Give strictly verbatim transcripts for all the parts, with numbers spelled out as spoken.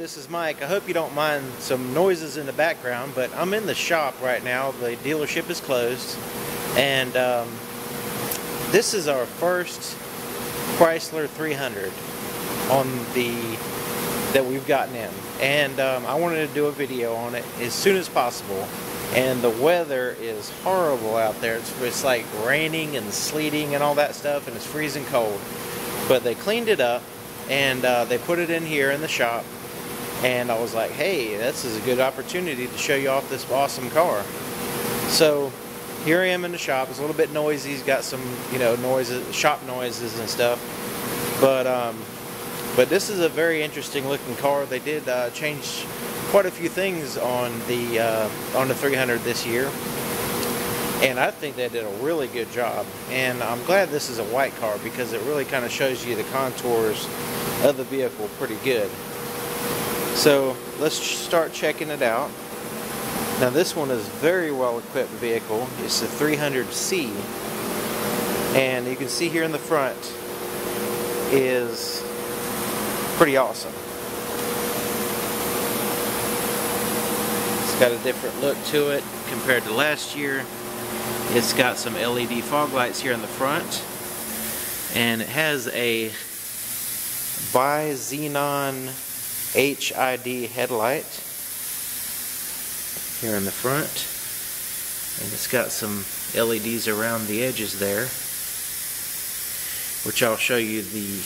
this is Mike. I hope you don't mind some noises in the background, but I'm in the shop right now. The dealership is closed, and um, this is our first Chrysler three hundred on the that we've gotten in, and um, I wanted to do a video on it as soon as possible. And the weather is horrible out there. It's, it's like raining and sleeting and all that stuff, and it's freezing cold. But they cleaned it up. And uh, they put it in here in the shop, and I was like, hey, this is a good opportunity to show you off this awesome car. So here I am in the shop. It's a little bit noisy. It's got some, you know, noises, shop noises and stuff. But um, but this is a very interesting looking car. They did uh, change quite a few things on the uh, on the three hundred this year, and I think they did a really good job. And I'm glad this is a white car, because it really kind of shows you the contours of the vehicle pretty good. So let's start checking it out. Now this one is a very well equipped vehicle. It's a three hundred C, and you can see here in the front is pretty awesome. It's got a different look to it compared to last year. It's got some L E D fog lights here in the front, and it has a by xenon H I D headlight here in the front, and it's got some L E Ds around the edges there, which I'll show you the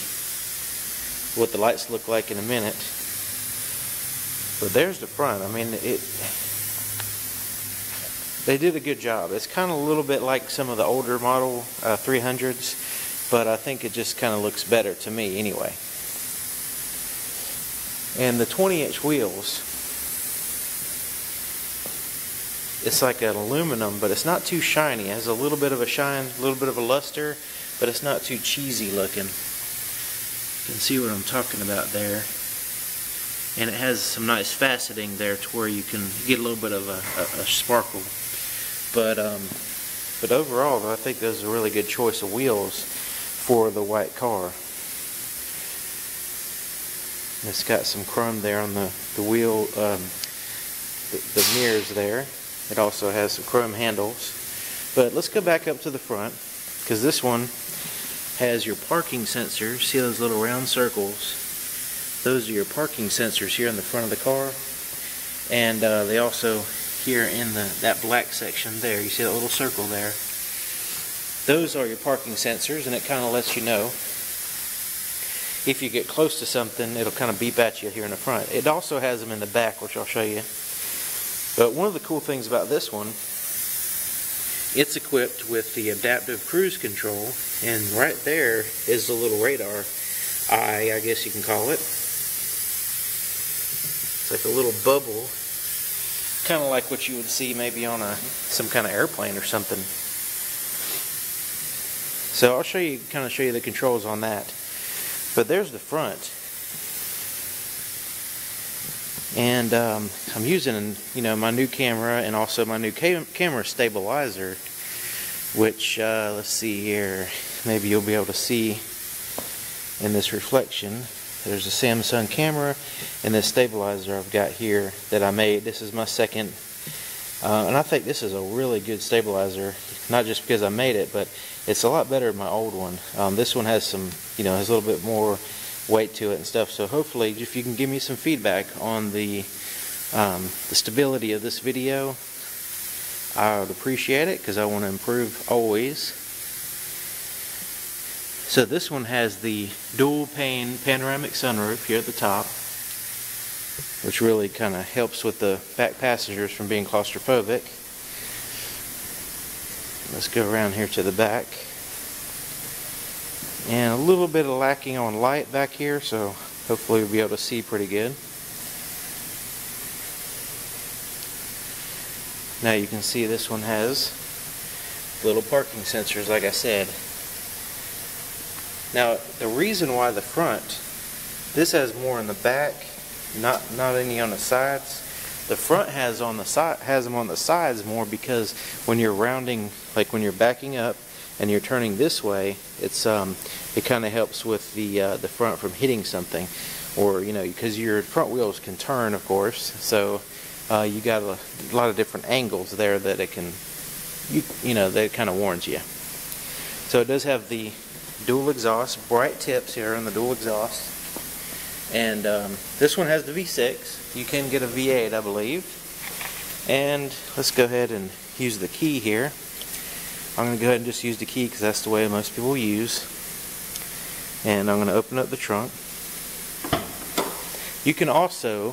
what the lights look like in a minute. But there's the front. I mean, it they did a good job. It's kind of a little bit like some of the older model uh, three hundreds, but I think it just kind of looks better to me anyway. And the twenty inch wheels, it's like an aluminum, but it's not too shiny. It has a little bit of a shine, a little bit of a luster, but it's not too cheesy looking. You can see what I'm talking about there. And it has some nice faceting there to where you can get a little bit of a, a, a sparkle. But um, but overall, I think those are a really good choice of wheels for the white car. And it's got some chrome there on the, the wheel, um, the, the mirrors there. It also has some chrome handles. But let's go back up to the front, because this one has your parking sensors. See those little round circles? Those are your parking sensors here in the front of the car. And uh, they also, here in the that black section there, you see that little circle there? Those are your parking sensors, and it kind of lets you know if you get close to something. It'll kind of beep at you here in the front. It also has them in the back, which I'll show you. But one of the cool things about this one, it's equipped with the adaptive cruise control, and right there is the little radar eye, I guess you can call it. It's like a little bubble, kind of like what you would see maybe on a some kind of airplane or something. So I'll show you, kind of show you the controls on that. But there's the front, and um, I'm using, you know, my new camera and also my new cam camera stabilizer, which uh, let's see here, maybe you'll be able to see in this reflection. There's a Samsung camera and this stabilizer I've got here that I made. This is my second, uh, and I think this is a really good stabilizer, not just because I made it, but it's a lot better than my old one. Um, this one has some, you know, has a little bit more weight to it and stuff. So hopefully, if you can give me some feedback on the, um, the stability of this video, I would appreciate it, because I want to improve always. So this one has the dual pane panoramic sunroof here at the top, which really kind of helps with the back passengers from being claustrophobic. Let's go around here to the back. And a little bit of lacking on light back here, so hopefully we'll be able to see pretty good. Now you can see this one has little parking sensors, like I said. Now the reason why the front, this has more in the back, not not any on the sides. The front has on the side has them on the sides more, because when you're rounding, like when you're backing up, and you're turning this way, it's um, it kind of helps with the uh, the front from hitting something, or you know, because your front wheels can turn, of course. So uh, you got a lot of different angles there that it can, you you know, that kind of warns you. So it does have the dual exhaust, bright tips here on the dual exhaust, and um, this one has the V six. You can get a V eight, I believe. And let's go ahead and use the key here. I'm going to go ahead and just use the key because that's the way most people use. And I'm going to open up the trunk. You can also,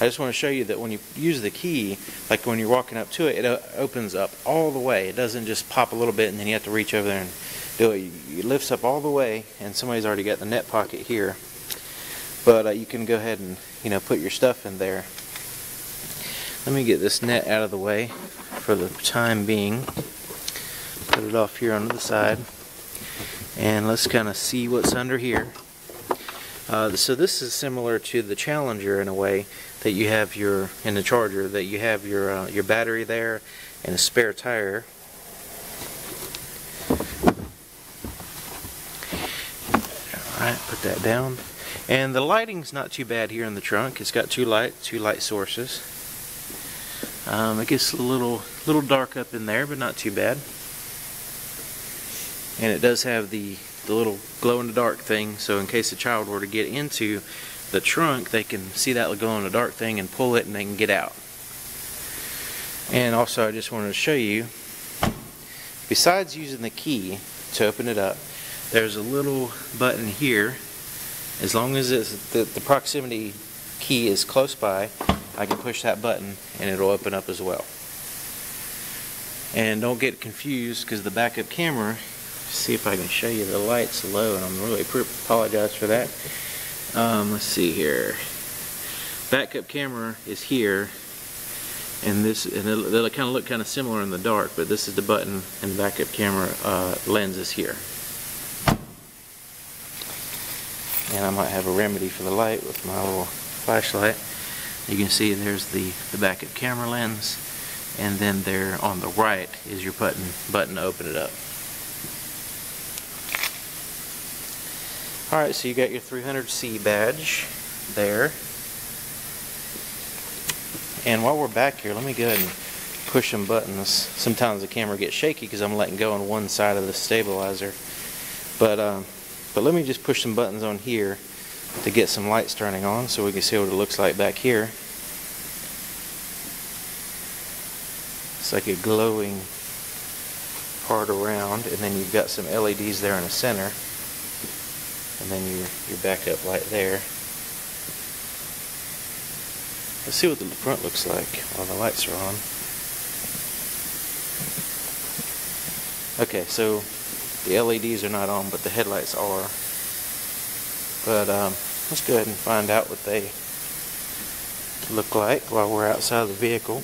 I just want to show you that when you use the key, like when you're walking up to it, it opens up all the way. It doesn't just pop a little bit and then you have to reach over there and do it. It lifts up all the way, and somebody's already got the net pocket here. But uh, you can go ahead and, you know, put your stuff in there. Let me get this net out of the way for the time being. Put it off here onto the side. And let's kind of see what's under here. Uh, so this is similar to the Challenger in a way that you have your, in the Charger, that you have your, uh, your battery there and a spare tire. Alright, put that down. And the lighting's not too bad here in the trunk. It's got two lights, two light sources. Um, it gets a little little dark up in there, but not too bad. And it does have the, the little glow-in-the-dark thing, so in case a child were to get into the trunk, they can see that glow-in-the-dark thing and pull it, and they can get out. And also, I just wanted to show you, besides using the key to open it up, there's a little button here. As long as it's the, the proximity key is close by, I can push that button and it'll open up as well. And don't get confused, because the backup camera, see if I can show you, the light's low and I'm really apologize for that. Um, let's see here. Backup camera is here, and this, and it'll, it'll kind of look kind of similar in the dark, but this is the button and the backup camera uh, lens is here. And I might have a remedy for the light with my little flashlight. You can see there's the, the backup camera lens, and then there on the right is your button, button to open it up. Alright, so you got your three hundred C badge there. And while we're back here, let me go ahead and push some buttons. Sometimes the camera gets shaky because I'm letting go on one side of the stabilizer. But, um, but let me just push some buttons on here to get some lights turning on so we can see what it looks like back here. It's like a glowing part around, and then you've got some L E Ds there in the center, and then your, your backup light there. Let's see what the front looks like while the lights are on. Okay, so the L E Ds are not on, but the headlights are. But um, let's go ahead and find out what they look like while we're outside of the vehicle.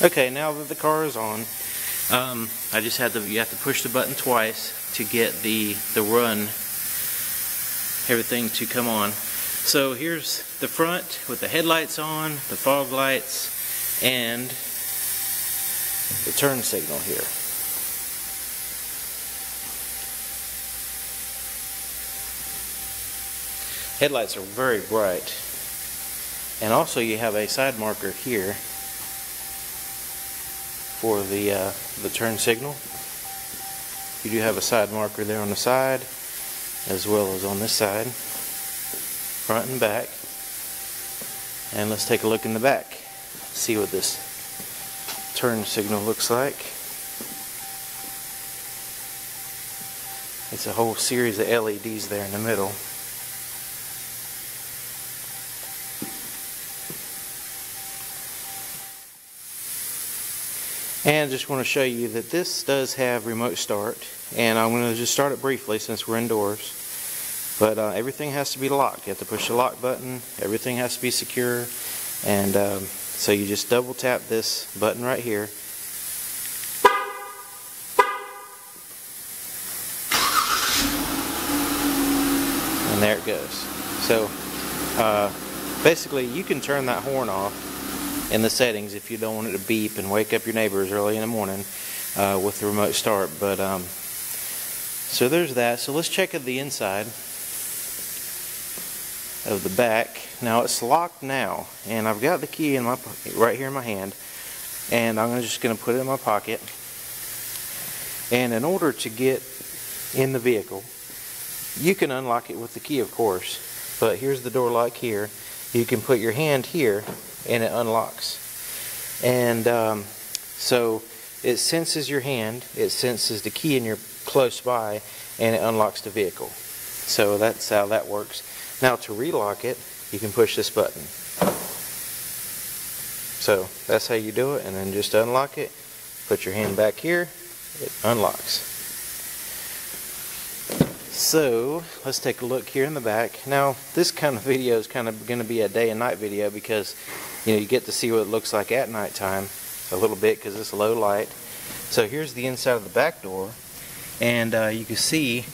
Okay, now that the car is on, um, I just had to, you have to push the button twice to get the, the run, everything to come on. So here's the front with the headlights on, the fog lights, and the turn signal here. Headlights are very bright, and also you have a side marker here for the uh, the turn signal. You do have a side marker there on the side, as well as on this side, front and back. And let's take a look in the back, see what this turn signal looks like. It's a whole series of L E Ds there in the middle. And just want to show you that this does have remote start, and I'm going to just start it briefly since we're indoors. But uh, everything has to be locked. You have to push the lock button. Everything has to be secure, and um, so you just double tap this button right here. And there it goes. So uh, basically you can turn that horn off in the settings if you don't want it to beep and wake up your neighbors early in the morning uh, with the remote start. But um, so there's that. So let's check the inside of the back. Now it's locked now, and I've got the key in my right here in my hand, and I'm just going to put it in my pocket. And in order to get in the vehicle, you can unlock it with the key, of course, but here's the door lock here. You can put your hand here and it unlocks. And um, so it senses your hand, it senses the key and you're close by, and it unlocks the vehicle. So that's how that works. Now to relock it, you can push this button. So that's how you do it, and then just unlock it, put your hand back here, it unlocks. So let's take a look here in the back. Now this kind of video is kind of going to be a day and night video, because you know, you get to see what it looks like at nighttime a little bit because it's low light. So here's the inside of the back door, and uh, you can see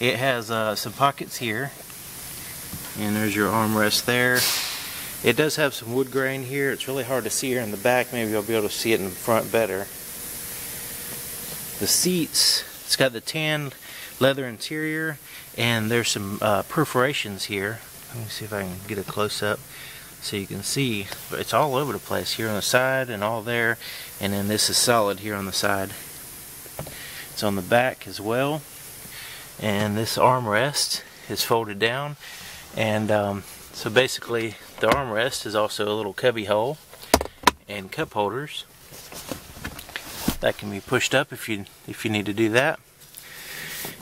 it has uh, some pockets here, and there's your armrest there. It does have some wood grain here. It's really hard to see here in the back. Maybe I'll be able to see it in the front better. The seats, it's got the tan leather interior, and there's some uh, perforations here. Let me see if I can get a close-up so you can see. But it's all over the place, here on the side and all there, and then this is solid here on the side. It's on the back as well. And this armrest is folded down, and um, so basically the armrest is also a little cubby hole and cup holders that can be pushed up if you if you need to do that.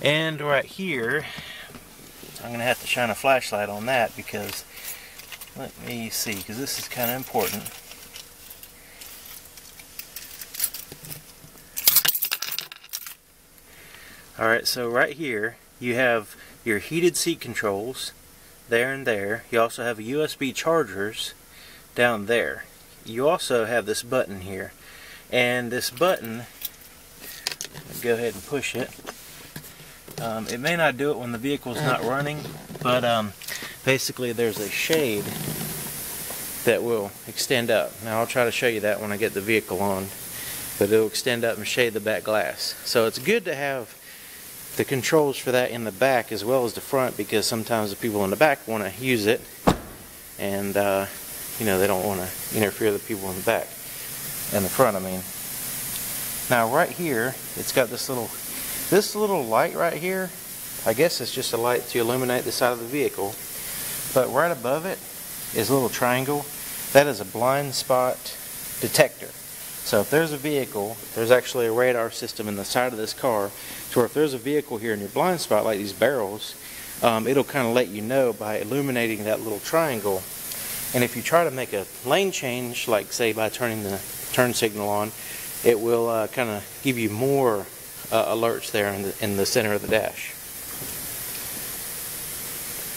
And right here, I'm gonna have to shine a flashlight on that, because let me see, because this is kind of important. Alright, so right here you have your heated seat controls there and there. You also have U S B chargers down there. You also have this button here, and this button, go ahead and push it. Um, it may not do it when the vehicle's not running, but um, basically there's a shade that will extend up. Now I'll try to show you that when I get the vehicle on, but it'll extend up and shade the back glass. So it's good to have the controls for that in the back as well as the front, because sometimes the people in the back want to use it, and uh, you know, they don't want to interfere with the people in the back and the front. I mean, now right here it's got this little this little light right here. I guess it's just a light to illuminate the side of the vehicle, but right above it is a little triangle. That is a blind spot detector. So if there's a vehicle, there's actually a radar system in the side of this car, to where if there's a vehicle here in your blind spot, like these barrels, um, it'll kind of let you know by illuminating that little triangle. And if you try to make a lane change, like say by turning the turn signal on, it will uh, kind of give you more uh, alerts there in the, in the center of the dash.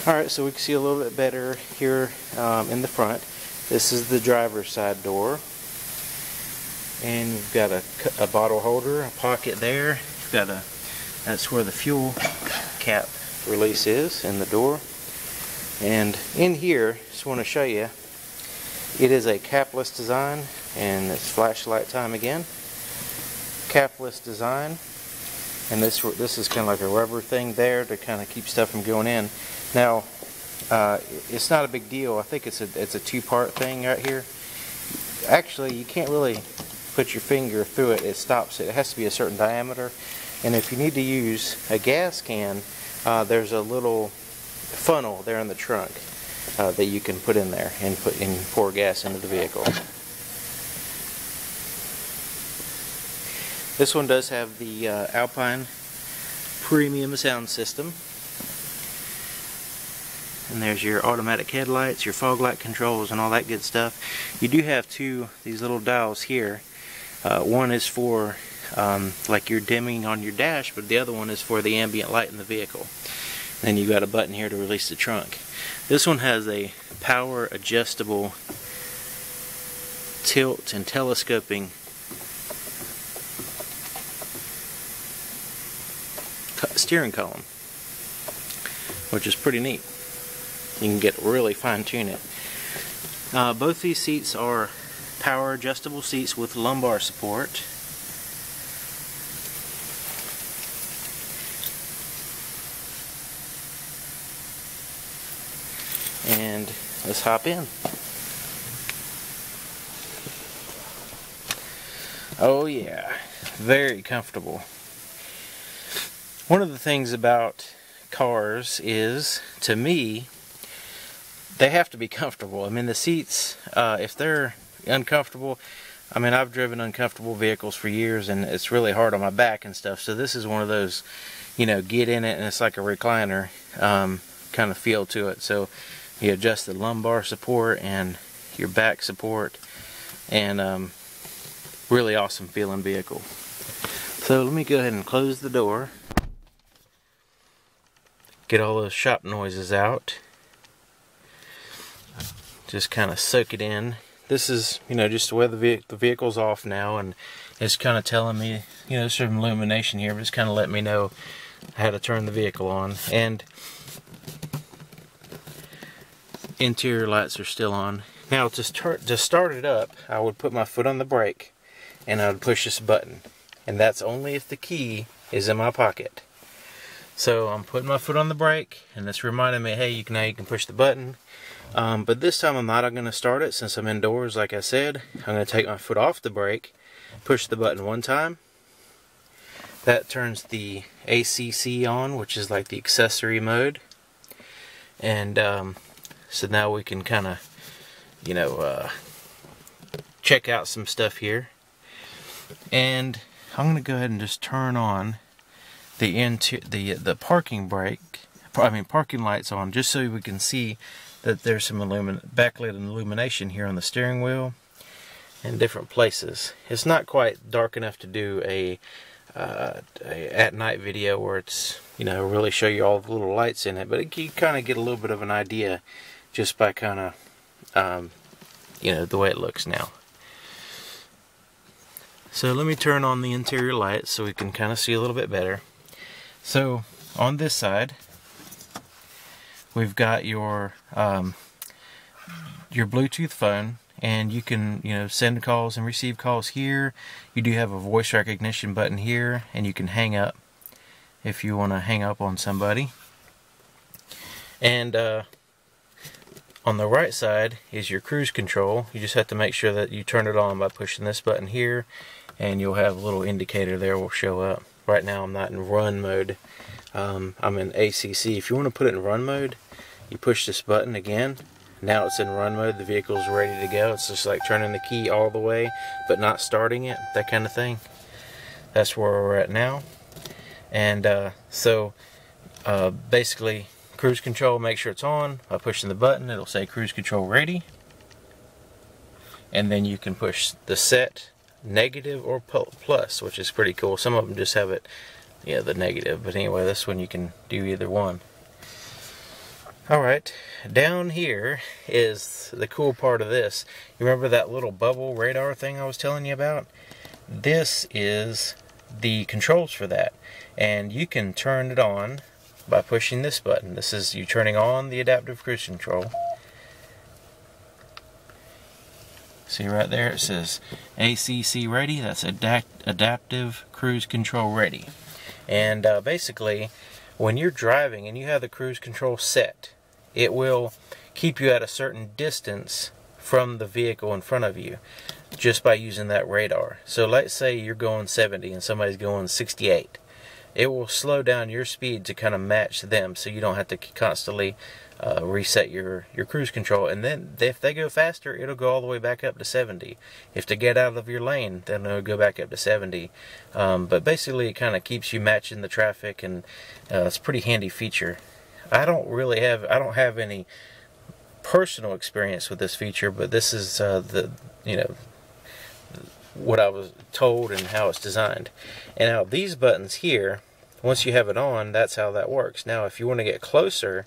Alright, so we can see a little bit better here um, in the front. This is the driver's side door. And you've got a, a bottle holder, a pocket there. You've got a, that's where the fuel cap release is in the door. And in here, just want to show you, it is a capless design, and it's flashlight time again. Capless design, and this this is kind of like a rubber thing there to kind of keep stuff from going in. Now, uh, it's not a big deal. I think it's a it's a two-part thing right here. Actually, you can't really put your finger through it, it stops it. It has to be a certain diameter, and if you need to use a gas can, uh, there's a little funnel there in the trunk uh, that you can put in there and put and pour gas into the vehicle. This one does have the uh, Alpine premium sound system, and there's your automatic headlights, your fog light controls, and all that good stuff. You do have two these little dials here. Uh, one is for um, like your dimming on your dash, but the other one is for the ambient light in the vehicle. Then you've got a button here to release the trunk. This one has a power adjustable tilt and telescoping steering column, which is pretty neat. You can get really fine-tune it. Uh, both these seats are power adjustable seats with lumbar support. And let's hop in. Oh yeah, very comfortable. One of the things about cars is, to me, they have to be comfortable. I mean, the seats, uh, if they're uncomfortable, I mean, I've driven uncomfortable vehicles for years and it's really hard on my back and stuff. So this is one of those, you know, get in it and it's like a recliner um, kind of feel to it. So you adjust the lumbar support and your back support, and um, really awesome feeling vehicle. So let me go ahead and close the door. Get all those shop noises out. Just kind of soak it in. This is, you know, just the way the, ve the vehicle's off now, and it's kind of telling me, you know, there's some illumination here, but it's kind of letting me know how to turn the vehicle on. And interior lights are still on. Now, to start, to start it up, I would put my foot on the brake, and I would push this button. And that's only if the key is in my pocket. So I'm putting my foot on the brake, and it's reminding me, hey, you can, now you can push the button. Um, but this time I'm not going to start it since I'm indoors, like I said. I'm going to take my foot off the brake, push the button one time. That turns the A C C on, which is like the accessory mode. And um, so now we can kind of, you know, uh, check out some stuff here. And I'm going to go ahead and just turn on the, into, the, the parking brake, I mean parking lights on, just so we can see that there's some illumin backlit illumination here on the steering wheel and different places. It's not quite dark enough to do a, uh, a at night video where it's, you know, really show you all the little lights in it, but it, you kind of get a little bit of an idea just by kind of, um, you know, the way it looks now. So let me turn on the interior lights so we can kind of see a little bit better. So on this side, we've got your um, your Bluetooth phone, and you can, you know, send calls and receive calls here. You do have a voice recognition button here, and you can hang up if you want to hang up on somebody. And uh, on the right side is your cruise control. You just have to make sure that you turn it on by pushing this button here, and you'll have a little indicator there will show up. Right now I'm not in run mode. Um, I'm in A C C. If you want to put it in run mode, you push this button again. Now it's in run mode. The vehicle's ready to go. It's just like turning the key all the way, but not starting it, that kind of thing. That's where we're at now. And uh, so uh, basically, cruise control, make sure it's on. By pushing the button, it'll say cruise control ready. And then you can push the set, negative, or plus, which is pretty cool. Some of them just have it, yeah, the negative, but anyway, this one you can do either one. Alright, down here is the cool part of this. You remember that little bubble radar thing I was telling you about? This is the controls for that, and you can turn it on by pushing this button. This is you turning on the adaptive cruise control. See right there, it says A C C ready. That's adapt adaptive cruise control ready. And uh, basically, when you're driving and you have the cruise control set, it will keep you at a certain distance from the vehicle in front of you just by using that radar. So let's say you're going seventy and somebody's going sixty-eight. It will slow down your speed to kind of match them, so you don't have to constantly uh, reset your, your cruise control. And then if they go faster, it'll go all the way back up to seventy. If they get out of your lane, then it'll go back up to seventy. Um, but basically, it kind of keeps you matching the traffic, and uh, it's a pretty handy feature. I don't really have, I don't have any personal experience with this feature, but this is uh, the, you know, what I was told and how it's designed. And now these buttons here, once you have it on, that's how that works. Now if you want to get closer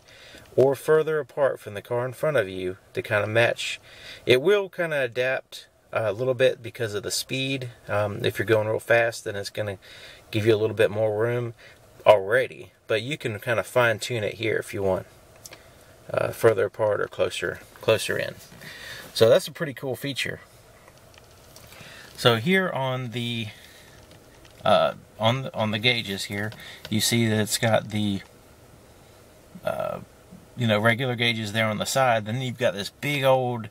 or further apart from the car in front of you to kind of match, it will kind of adapt a little bit because of the speed. Um, if you're going real fast, then it's going to give you a little bit more room already, but you can kind of fine tune it here if you want, uh, further apart or closer closer in. So that's a pretty cool feature. So here on the uh, on the, on the gauges here, you see that it's got the uh, you know, regular gauges there on the side. Then you've got this big old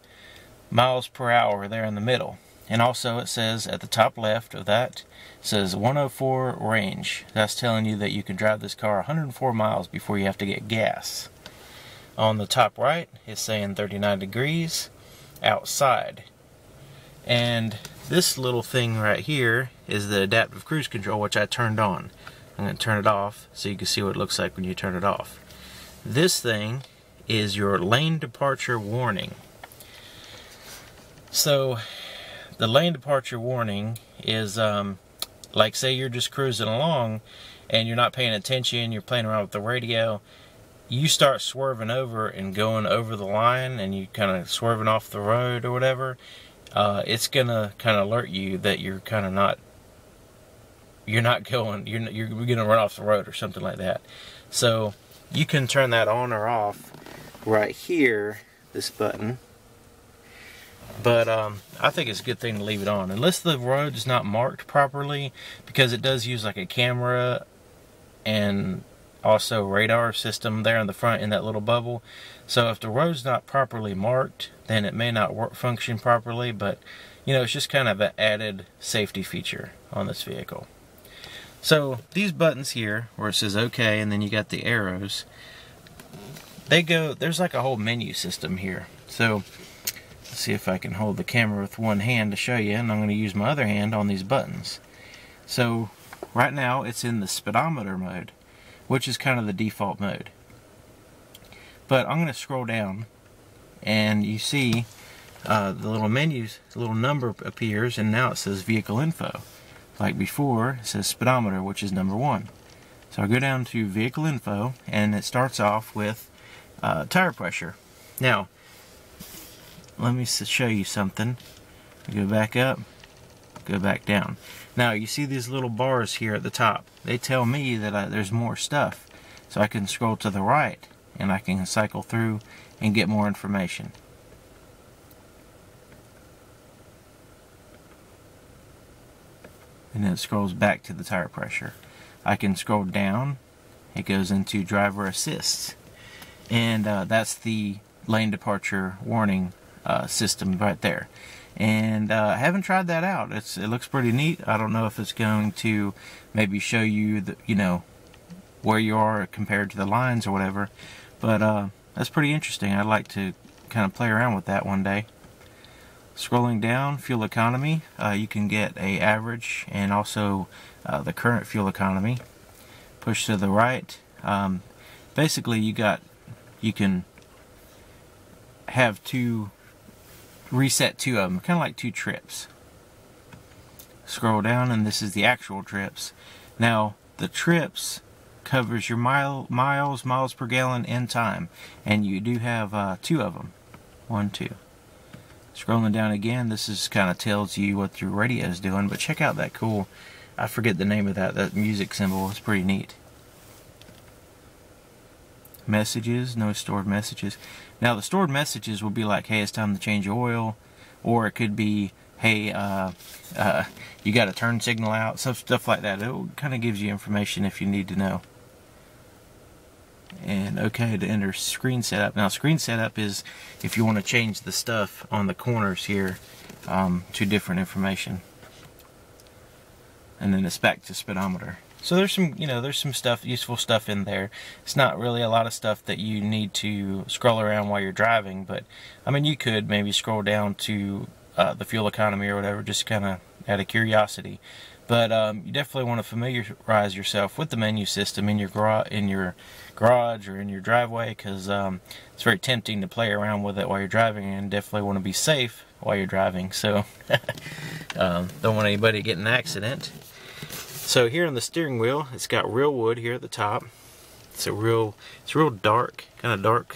miles per hour there in the middle. And also it says at the top left of that, it says one oh four range. That's telling you that you can drive this car one hundred four miles before you have to get gas. On the top right, it's saying thirty-nine degrees outside. And this little thing right here is the adaptive cruise control, which I turned on. I'm going to turn it off so you can see what it looks like when you turn it off. This thing is your lane departure warning. So the lane departure warning is um, like, say you're just cruising along and you're not paying attention, you're playing around with the radio, you start swerving over and going over the line and you kind of swerving off the road or whatever, uh, it's gonna kind of alert you that you're kind of not, you're not going, you're, you're gonna run off the road or something like that. So you can turn that on or off right here, this button. But um, I think it's a good thing to leave it on, unless the road's not marked properly, because it does use like a camera and also radar system there in the front in that little bubble. So if the road's not properly marked, then it may not work, function properly. But you know, it's just kind of an added safety feature on this vehicle. So these buttons here, where it says OK, and then you got the arrows, they go. There's like a whole menu system here. So see if I can hold the camera with one hand to show you, and I'm going to use my other hand on these buttons. So right now it's in the speedometer mode, which is kind of the default mode. But I'm going to scroll down and you see uh, the little menus, the little number appears, and now it says vehicle info. Like before, it says speedometer, which is number one. So I go down to vehicle info and it starts off with uh, tire pressure. Now let me show you something. Go back up, go back down. Now you see these little bars here at the top. They tell me that I, there's more stuff. So I can scroll to the right and I can cycle through and get more information. And then it scrolls back to the tire pressure. I can scroll down. It goes into driver assist. And uh, that's the lane departure warning Uh, system right there, and uh, I haven't tried that out. It's it looks pretty neat. I don't know if it's going to maybe show you the, you know, where you are compared to the lines or whatever, but uh, that's pretty interesting. I'd like to kind of play around with that one day. Scrolling down, fuel economy, uh, you can get a average and also uh, the current fuel economy. Push to the right, um, basically you got you can have two reset two of them, kind of like two trips. Scroll down and this is the actual trips. Now the trips covers your mile, miles, miles per gallon and time, and you do have uh, two of them, one, two. Scrolling down again, this is kind of tells you what your radio is doing, but check out that cool, I forget the name of that, that music symbol, it's pretty neat. Messages, no stored messages. Now the stored messages will be like, hey, it's time to change your oil, or it could be, hey, uh, uh, you got a turn signal out, stuff, stuff like that. It kind of gives you information if you need to know. And okay, to enter screen setup. Now screen setup is if you want to change the stuff on the corners here um, to different information. And then it's back to speedometer. So there's some, you know, there's some stuff, useful stuff in there. It's not really a lot of stuff that you need to scroll around while you're driving, but I mean, you could maybe scroll down to uh, the fuel economy or whatever, just kind of out of curiosity. But um, you definitely want to familiarize yourself with the menu system in your gar in your garage or in your driveway, because um, it's very tempting to play around with it while you're driving, and definitely want to be safe while you're driving. So um, don't want anybody to get in an accident. So here on the steering wheel, it's got real wood here at the top. It's a real, it's real dark, kind of dark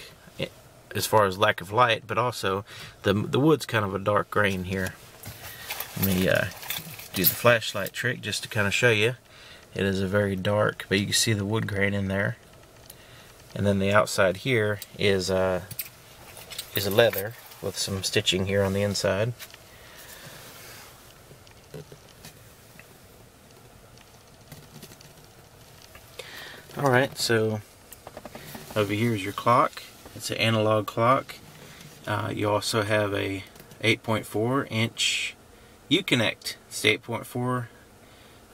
as far as lack of light, but also the the wood's kind of a dark grain here. Let me uh, do the flashlight trick just to kind of show you. It is a very dark, but you can see the wood grain in there. And then the outside here is uh, is a leather, with some stitching here on the inside. Alright, so over here is your clock. It's an analog clock. Uh, you also have a eight point four inch Uconnect. It's eight point four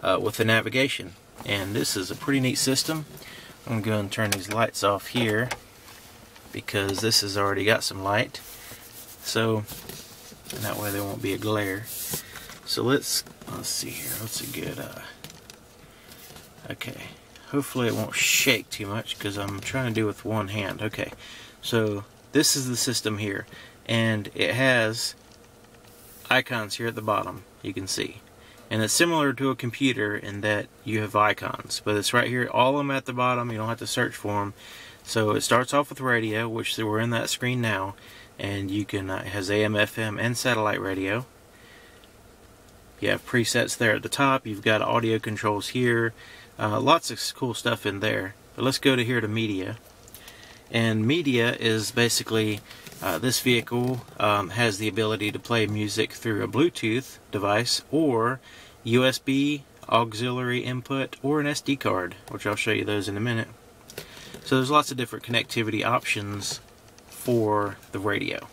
uh, with the navigation. And this is a pretty neat system. I'm going to go and turn these lights off here because this has already got some light. So that way there won't be a glare. So let's let's see here. That's a good. Uh, okay. Hopefully it won't shake too much because I'm trying to do with one hand. Okay. So this is the system here, and it has icons here at the bottom. You can see. And it's similar to a computer in that you have icons, but it's right here, all of them at the bottom, you don't have to search for them. So it starts off with radio, which we're in that screen now, and you can, uh, it has A M, F M, and satellite radio. You have presets there at the top, you've got audio controls here, uh, lots of cool stuff in there. But let's go to here to media. And media is basically, uh, this vehicle um, has the ability to play music through a Bluetooth device or U S B, auxiliary input, or an S D card, which I'll show you those in a minute. So there's lots of different connectivity options for the radio.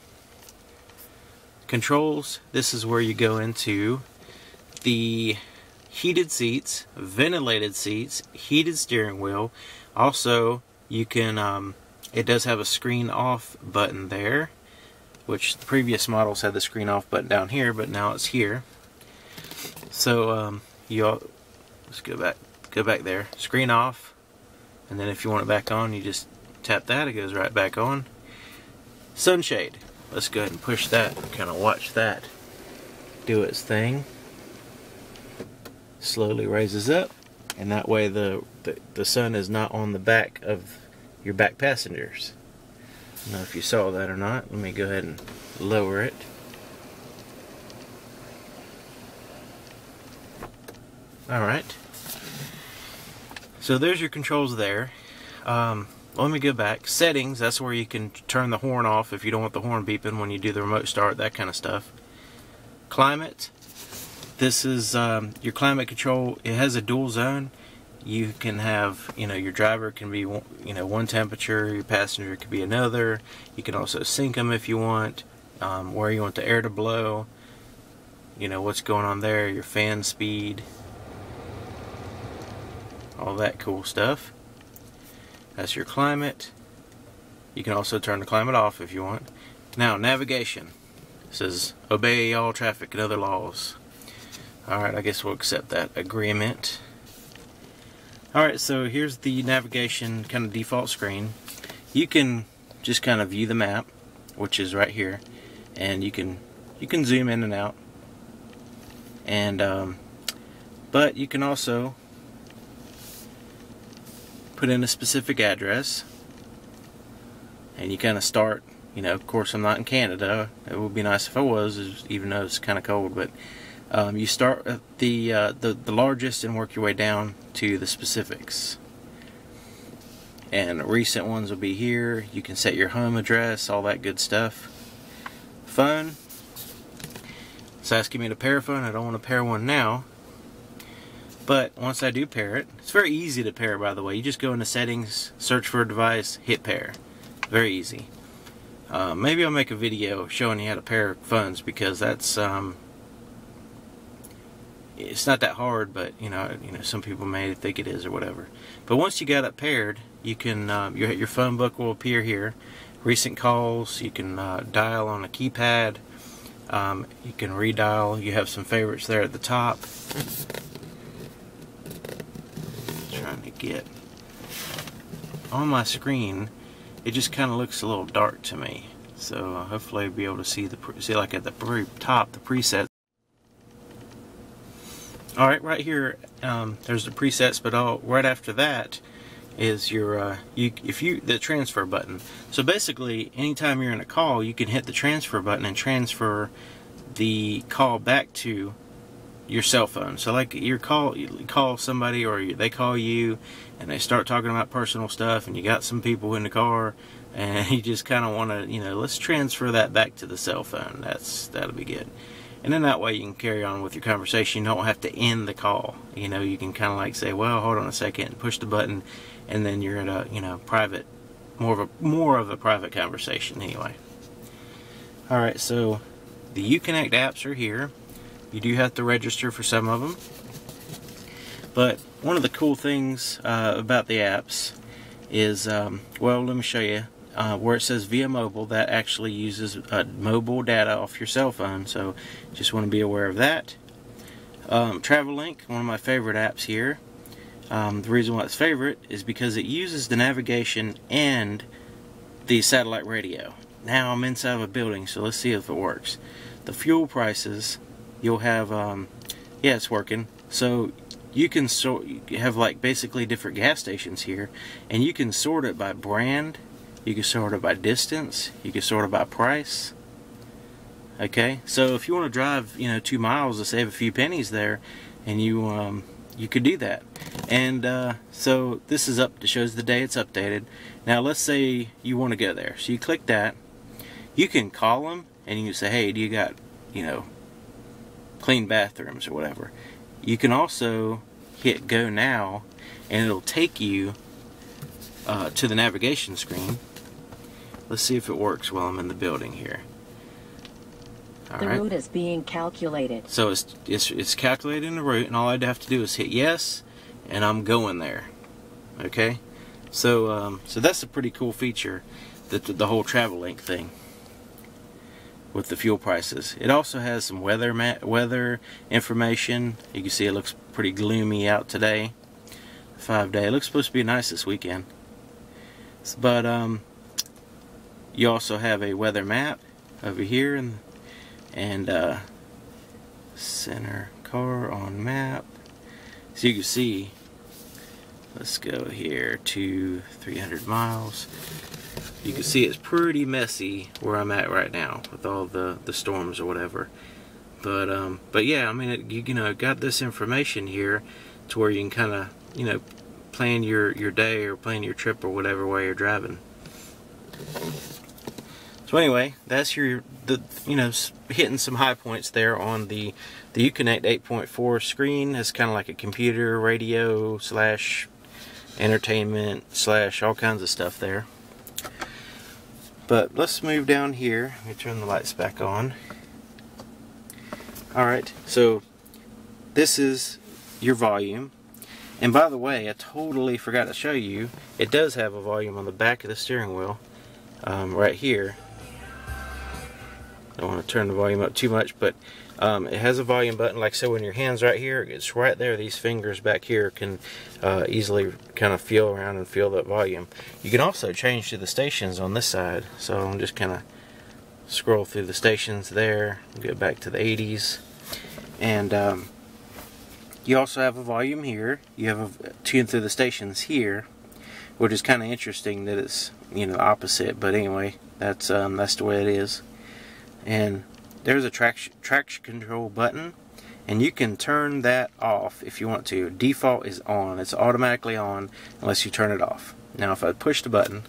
Controls, this is where you go into the heated seats, ventilated seats, heated steering wheel. Also, you can... Um, It does have a screen off button there, which the previous models had the screen off button down here, but now it's here. So um, you all, let's go back, go back there. Screen off, and then if you want it back on, you just tap that. It goes right back on. Sunshade. Let's go ahead and push that. Kind of watch that do its thing. Slowly raises up, and that way the the, the sun is not on the back of your back passengers. I don't know if you saw that or not. Let me go ahead and lower it. Alright. So there's your controls there. Um, let me go back. Settings, that's where you can turn the horn off if you don't want the horn beeping when you do the remote start, that kind of stuff. Climate. This is um, your climate control. It has a dual zone. You can have, you know, your driver can be, you know, one temperature, your passenger could be another. You can also sync them if you want, um, where you want the air to blow, you know, what's going on there, your fan speed, all that cool stuff. That's your climate. You can also turn the climate off if you want. Now, navigation. It says, obey all traffic and other laws. Alright, I guess we'll accept that agreement. Alright, so here's the navigation kind of default screen. You can just kind of view the map, which is right here, and you can you can zoom in and out. And um, but you can also put in a specific address, and you kind of start. You know, of course, I'm not in Canada. It would be nice if I was, even though it's kind of cold, but. Um, you start at the, uh, the the largest and work your way down to the specifics. And recent ones will be here. You can set your home address, all that good stuff. Phone. It's asking me to pair a phone. I don't want to pair one now. But once I do pair it, it's very easy to pair, by the way. You just go into settings, search for a device, hit pair. Very easy. Uh, maybe I'll make a video showing you how to pair phones because that's... Um, it's not that hard, but you know, you know, some people may think it is or whatever. But once you got it paired, you can um, your your phone book will appear here. Recent calls, you can uh, dial on a keypad. Um, you can redial. You have some favorites there at the top. Trying to get on my screen, it just kind of looks a little dark to me. So uh, hopefully, I'll be able to see the see like at the very top the presets. Alright, right here, um, there's the presets, but all, right after that is your, uh, you, if you, the transfer button. So basically, anytime you're in a call, you can hit the transfer button and transfer the call back to your cell phone. So like your call, you call somebody or they call you and they start talking about personal stuff and you got some people in the car and you just kind of want to, you know, let's transfer that back to the cell phone. That's, that'll be good. And then that way you can carry on with your conversation. You don't have to end the call. You know, you can kind of like say, well, hold on a second, and push the button, and then you're at a, you know, private, more of a, more of a private conversation anyway. All right, so the Uconnect apps are here. You do have to register for some of them. But one of the cool things uh, about the apps is, um, well, let me show you. Uh, where it says via mobile, that actually uses uh, mobile data off your cell phone, so just want to be aware of that. Um, Travelink, one of my favorite apps here. Um, the reason why it's favorite is because it uses the navigation and the satellite radio. Now I'm inside of a building, so let's see if it works. The fuel prices, you'll have, um, yeah, it's working. So you can sort, you have like basically different gas stations here, and you can sort it by brand. You can sort it by distance. You can sort it by price. Okay, so if you want to drive, you know, two miles to save a few pennies there, and you um, you could do that. And uh, so this is up. It shows the day it's updated. Now let's say you want to go there. So you click that. You can call them and you can say, hey, do you got, you know, clean bathrooms or whatever. You can also hit go now, and it'll take you uh, to the navigation screen. Let's see if it works while I'm in the building here. All right. The route is being calculated. So it's, it's, it's calculating the route, and all I'd have to do is hit yes, and I'm going there. Okay? So um, so that's a pretty cool feature, the, the whole Travelink thing with the fuel prices. It also has some weather, ma weather information. You can see it looks pretty gloomy out today. Five day. It looks supposed to be nice this weekend. But um, you also have a weather map over here, and and uh, center car on map. So you can see, let's go here to three hundred miles. You can see it's pretty messy where I'm at right now with all the the storms or whatever. But um, but yeah, I mean, it, you, you know, got this information here to where you can kind of, you know, plan your your day or plan your trip or whatever way you're driving. So anyway, that's your the you know hitting some high points there on the the Uconnect eight point four screen. It's kind of like a computer radio slash entertainment slash all kinds of stuff there. But let's move down here. Let me turn the lights back on. All right, so this is your volume. And by the way, I totally forgot to show you, it does have a volume on the back of the steering wheel, um, right here. Don't want to turn the volume up too much, but um, it has a volume button. Like so, when your hand's right here, it's right there. These fingers back here can uh, easily kind of feel around and feel that volume. You can also change to the stations on this side. So I'm just kind of scroll through the stations there, go back to the eighties, and um, you also have a volume here. You have a tune through the stations here, which is kind of interesting that it's, you know, opposite. But anyway, that's um, that's the way it is. And there's a traction traction control button, and you can turn that off if you want to. Default is on; it's automatically on unless you turn it off. Now, if I push the button,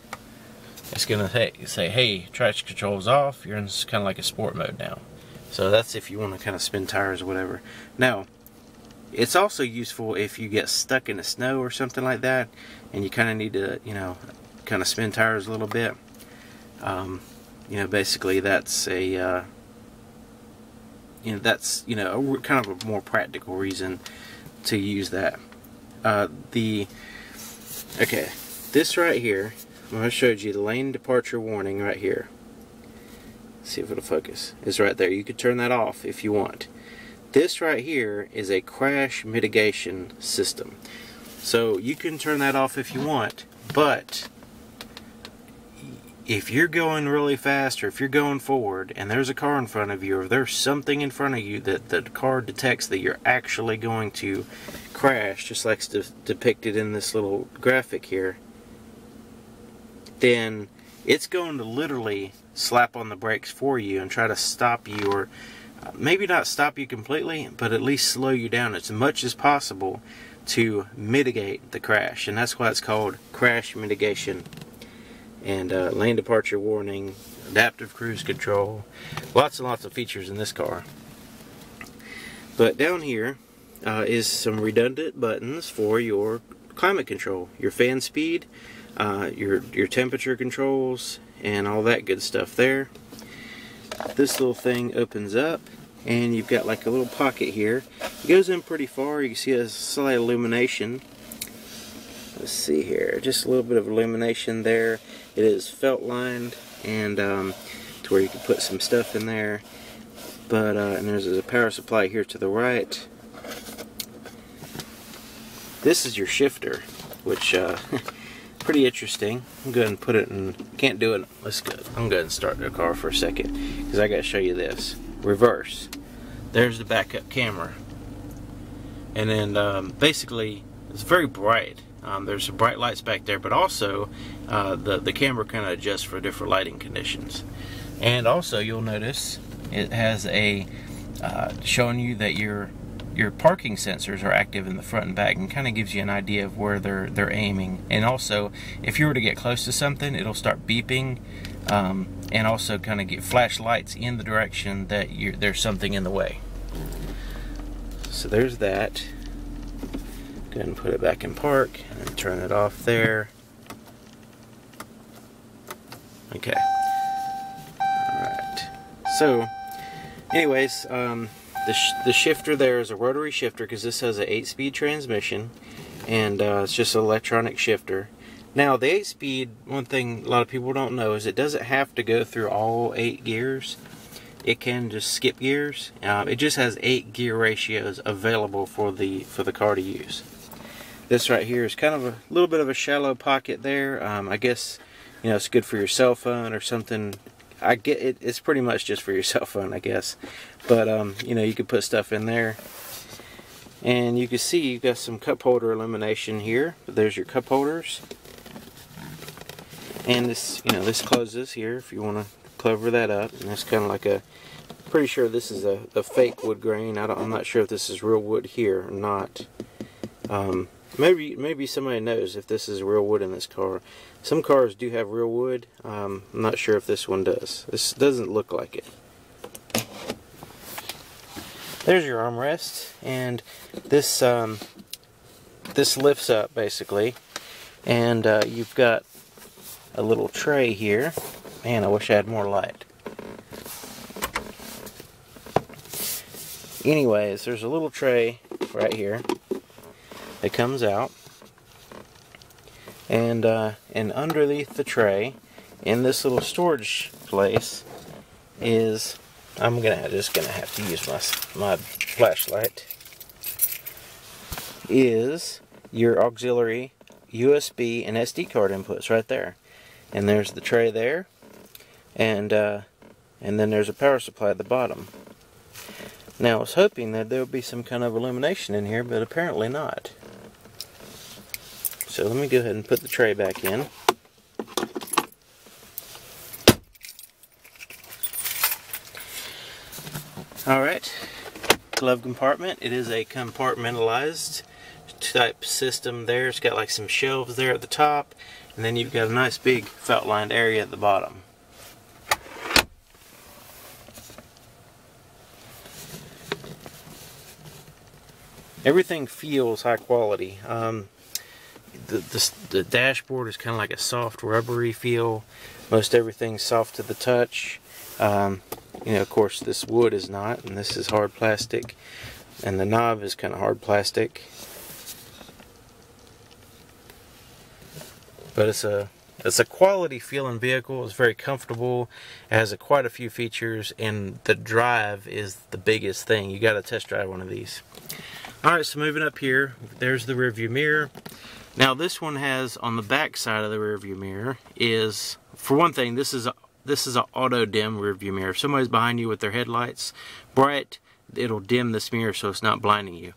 it's gonna say, "Hey, traction control is off." You're in kind of like a sport mode now. So that's if you want to kind of spin tires or whatever. Now, it's also useful if you get stuck in the snow or something like that, and you kind of need to, you know, kind of spin tires a little bit. Um, you know, basically that's a, uh, you know, that's, you know, a, kind of a more practical reason to use that. Uh, the, okay, this right here, I showed you the lane departure warning right here. Let's see if it'll focus. It's right there. You could turn that off if you want. This right here is a crash mitigation system. So you can turn that off if you want, but if you're going really fast or if you're going forward and there's a car in front of you or there's something in front of you that the car detects that you're actually going to crash, just like it's depicted in this little graphic here, then it's going to literally slap on the brakes for you and try to stop you or maybe not stop you completely, but at least slow you down as much as possible to mitigate the crash. And that's why it's called crash mitigation. And uh, lane departure warning, adaptive cruise control, lots and lots of features in this car. But down here uh, is some redundant buttons for your climate control, your fan speed, uh, your, your temperature controls, and all that good stuff there. This little thing opens up and you've got like a little pocket here. It goes in pretty far. You can see a slight illumination. Let's see here, just a little bit of illumination there. It is felt lined, and um, to where you can put some stuff in there. But uh, and there's a power supply here to the right. This is your shifter, which uh, pretty interesting. I'm going to put it in. Can't do it. Let's go. I'm going to start the car for a second because I got to show you this. Reverse. There's the backup camera, and then um, basically it's very bright. Um, there's some bright lights back there, but also uh, the, the camera kind of adjusts for different lighting conditions. And also you'll notice it has a uh, showing you that your your parking sensors are active in the front and back, and kind of gives you an idea of where they're they're aiming. And also if you were to get close to something, it'll start beeping, um, and also kind of get flashlights in the direction that you're, there's something in the way. So there's that. Go ahead and put it back in park and turn it off there. Okay. Alright. So, anyways, um, the, sh the shifter there is a rotary shifter because this has an eight speed transmission, and uh, it's just an electronic shifter. Now, the eight speed, one thing a lot of people don't know is it doesn't have to go through all eight gears. It can just skip gears. Um, it just has eight gear ratios available for the for the car to use. This right here is kind of a little bit of a shallow pocket there. Um, I guess, you know, it's good for your cell phone or something. I get it. It's pretty much just for your cell phone, I guess. But, um, you know, you can put stuff in there. And you can see you've got some cup holder illumination here. There's your cup holders. And this, you know, this closes here if you want to cover that up. And that's kind of like a, pretty sure this is a, a fake wood grain. I don't, I'm not sure if this is real wood here or not. Um, Maybe maybe somebody knows if this is real wood in this car. Some cars do have real wood. Um, I'm not sure if this one does. This doesn't look like it. There's your armrest, and this um, this lifts up basically, and uh, you've got a little tray here. Man, I wish I had more light. Anyways, there's a little tray right here. It comes out, and uh, and underneath the tray, in this little storage place, is I'm gonna just gonna have to use my my flashlight. Is your auxiliary U S B and S D card inputs right there, and there's the tray there, and uh, and then there's a power supply at the bottom. Now I was hoping that there would be some kind of illumination in here, but apparently not. So let me go ahead and put the tray back in. Alright, glove compartment. It is a compartmentalized type system there. It's got like some shelves there at the top, and then you've got a nice big felt lined area at the bottom. Everything feels high quality. Um, the, the, the dashboard is kind of like a soft rubbery feel. Most everything's soft to the touch. Um, you know, of course this wood is not, and this is hard plastic, and the knob is kind of hard plastic. But it's a it's a quality feeling vehicle. It's very comfortable. It has a, quite a few features, and the drive is the biggest thing. You got to test drive one of these. Alright, so moving up here, there's the rearview mirror. Now this one has, on the back side of the rearview mirror, is, for one thing, this is a, this is an auto-dim rearview mirror. If somebody's behind you with their headlights bright, it'll dim this mirror so it's not blinding you.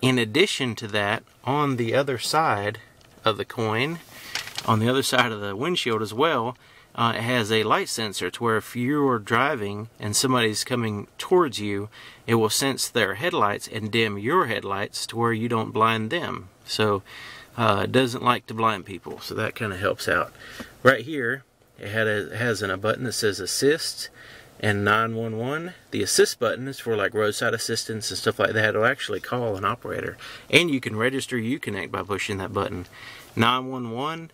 In addition to that, on the other side of the coin, on the other side of the windshield as well, Uh, it has a light sensor to where if you're driving and somebody's coming towards you, it will sense their headlights and dim your headlights to where you don't blind them. So uh, it doesn't like to blind people, so that kind of helps out. Right here, it, had a, it has an, a button that says assist and nine one one. The assist button is for like roadside assistance and stuff like that. It'll actually call an operator. And you can register Uconnect by pushing that button. nine one one.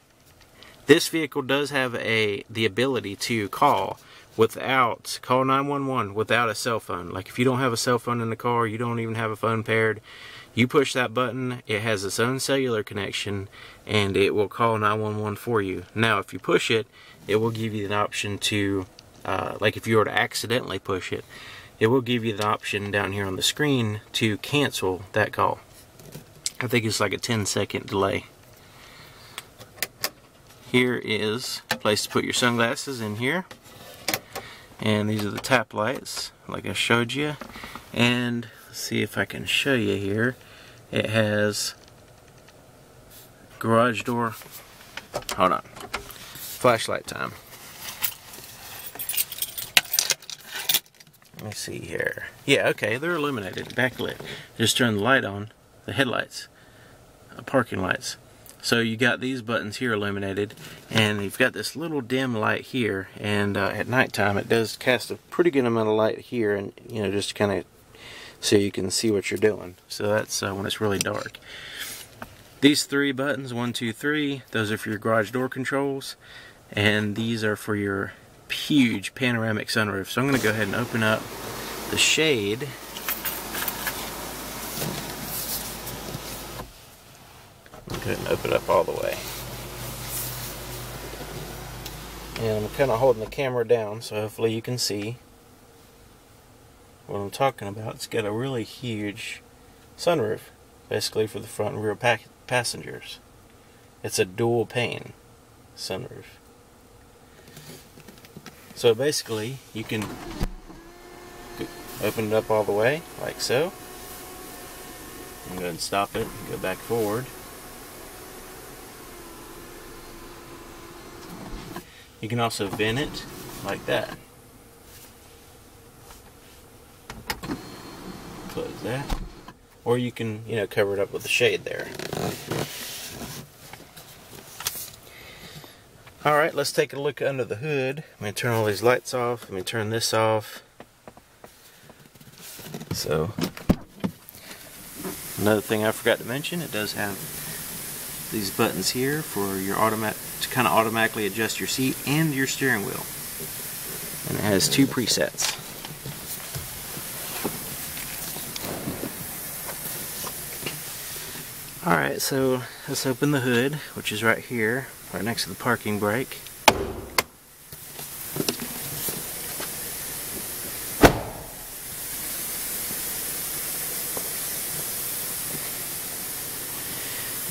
This vehicle does have a the ability to call without, call nine one one without a cell phone. Like if you don't have a cell phone in the car, you don't even have a phone paired, you push that button, it has its own cellular connection, and it will call nine one one for you. Now if you push it, it will give you an option to, uh, like if you were to accidentally push it, it will give you the option down here on the screen to cancel that call. I think it's like a ten second delay. Here is a place to put your sunglasses in here, and these are the tap lights like I showed you. And let's see if I can show you here. It has garage door, hold on, flashlight time. Let me see here. Yeah, okay, they're illuminated, backlit. Just turn the light on, the headlights, uh, parking lights. So you got these buttons here illuminated, and you've got this little dim light here, and uh, at nighttime it does cast a pretty good amount of light here, and you know, just kind of so you can see what you're doing. So that's uh, when it's really dark. These three buttons, one, two, three, those are for your garage door controls, and these are for your huge panoramic sunroof. So I'm going to go ahead and open up the shade. Couldn't open it up all the way, and I'm kind of holding the camera down so hopefully you can see what I'm talking about. It's got a really huge sunroof basically for the front and rear pack passengers. It's a dual pane sunroof, so basically you can open it up all the way like so. I'm going to stop it and go back forward. You can also vent it like that. Close that. Or you can, you know, cover it up with a shade there. Alright, let's take a look under the hood. I'm going to turn all these lights off. Let me turn this off. So, another thing I forgot to mention, it does have these buttons here for your automatic, to kind of automatically adjust your seat and your steering wheel, and it has two presets. Alright, so let's open the hood, which is right here, right next to the parking brake.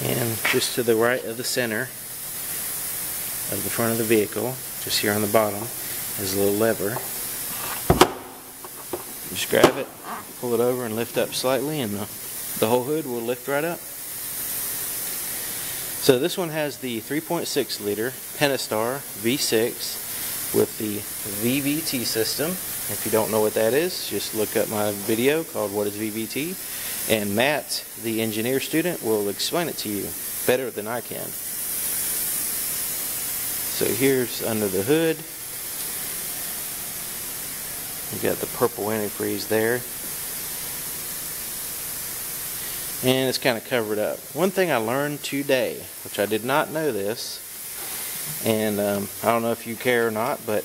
And just to the right of the center of the front of the vehicle, just here on the bottom, is a little lever. Just grab it, pull it over and lift up slightly, and the, the whole hood will lift right up. So this one has the three point six liter Pentastar V six with the V V T system. If you don't know what that is, just look up my video called What is V V T? And Matt, the engineer student, will explain it to you better than I can. So here's under the hood. You've got the purple antifreeze there. And it's kind of covered up. One thing I learned today, which I did not know this, and um, I don't know if you care or not, but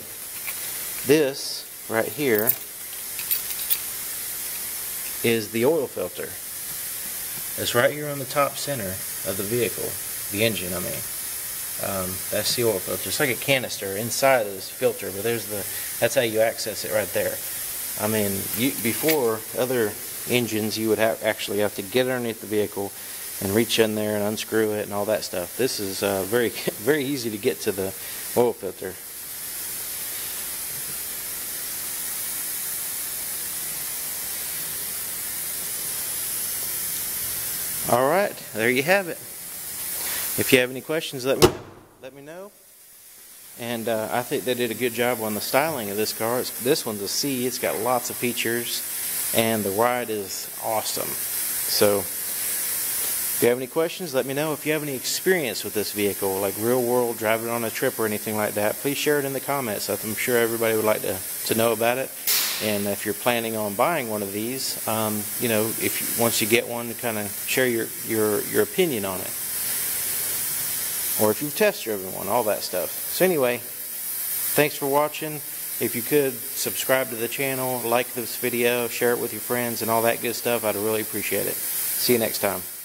this right here is the oil filter. It's right here on the top center of the vehicle, the engine, I mean. Um, that's the oil filter. It's like a canister inside of this filter, but there's the, that's how you access it right there. I mean, you, before other engines, you would have actually have to get underneath the vehicle and reach in there and unscrew it and all that stuff. This is uh, very, very easy to get to the oil filter. All right, there you have it. If you have any questions, let me know. Let me know. And uh, I think they did a good job on the styling of this car. It's, this one's a C. It's got lots of features, and the ride is awesome. So if you have any questions, let me know. If you have any experience with this vehicle, like real world driving on a trip or anything like that, please share it in the comments. I'm sure everybody would like to, to know about it. And if you're planning on buying one of these, um, you know, if you, once you get one, kind of share your, your, your opinion on it. Or if you've test driven one, all that stuff. So anyway, thanks for watching. If you could, subscribe to the channel, like this video, share it with your friends, and all that good stuff. I'd really appreciate it. See you next time.